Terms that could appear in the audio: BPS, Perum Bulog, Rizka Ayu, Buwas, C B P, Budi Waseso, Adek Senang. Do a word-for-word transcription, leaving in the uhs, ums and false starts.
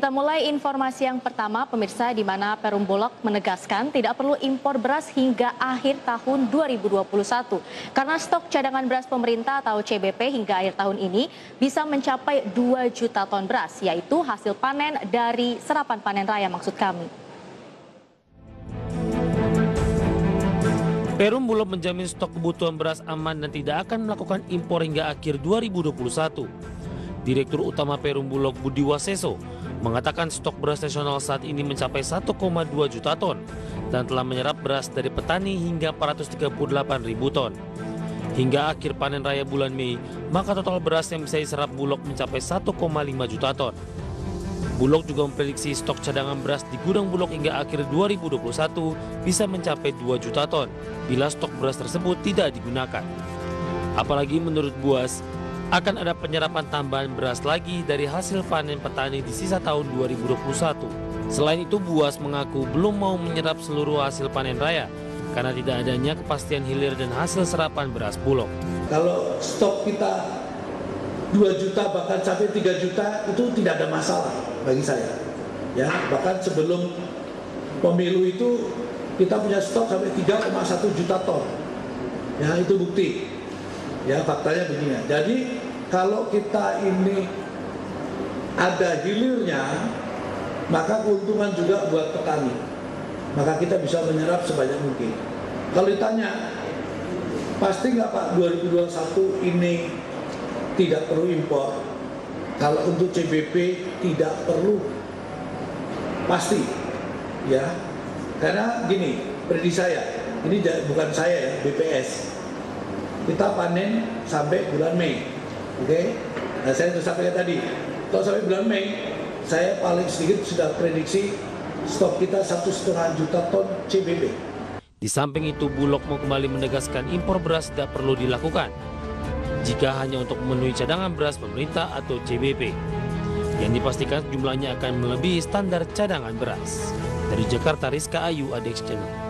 Kita mulai informasi yang pertama, pemirsa, di mana Perum Bulog menegaskan tidak perlu impor beras hingga akhir tahun dua ribu dua puluh satu. Karena stok cadangan beras pemerintah atau C B P hingga akhir tahun ini bisa mencapai dua juta ton beras, yaitu hasil panen dari serapan panen raya maksud kami. Perum Bulog menjamin stok kebutuhan beras aman dan tidak akan melakukan impor hingga akhir dua ribu dua puluh satu. Direktur Utama Perum Bulog Budi Waseso mengatakan stok beras nasional saat ini mencapai satu koma dua juta ton dan telah menyerap beras dari petani hingga empat ratus tiga puluh delapan ribu ton. Hingga akhir panen raya bulan Mei, maka total beras yang bisa diserap Bulog mencapai satu koma lima juta ton. Bulog juga memprediksi stok cadangan beras di gudang Bulog hingga akhir dua ribu dua puluh satu bisa mencapai dua juta ton bila stok beras tersebut tidak digunakan. Apalagi menurut Buwas, akan ada penyerapan tambahan beras lagi dari hasil panen petani di sisa tahun dua ribu dua puluh satu. Selain itu, Buwas mengaku belum mau menyerap seluruh hasil panen raya karena tidak adanya kepastian hilir dan hasil serapan beras Bulog. Kalau stok kita dua juta bahkan sampai tiga juta itu tidak ada masalah bagi saya. Ya, bahkan sebelum pemilu itu kita punya stok sampai tiga koma satu juta ton. Ya, itu bukti. Ya, faktanya begini. Jadi kalau kita ini ada hilirnya, maka keuntungan juga buat petani. Maka kita bisa menyerap sebanyak mungkin. Kalau ditanya, pasti nggak Pak dua ribu dua puluh satu ini tidak perlu impor? Kalau untuk C B P tidak perlu, pasti. Ya, karena gini, prediksi saya, ini bukan saya ya, B P S. Kita panen sampai bulan Mei, oke? Okay? Nah, saya sudah sampaikan tadi, kalau sampai bulan Mei, saya paling sedikit sudah prediksi stok kita satu setengah juta ton C B B. Di samping itu, Bulog mau kembali menegaskan impor beras tidak perlu dilakukan jika hanya untuk memenuhi cadangan beras pemerintah atau C B P, yang dipastikan jumlahnya akan melebihi standar cadangan beras. Dari Jakarta, Rizka Ayu, Adek Senang.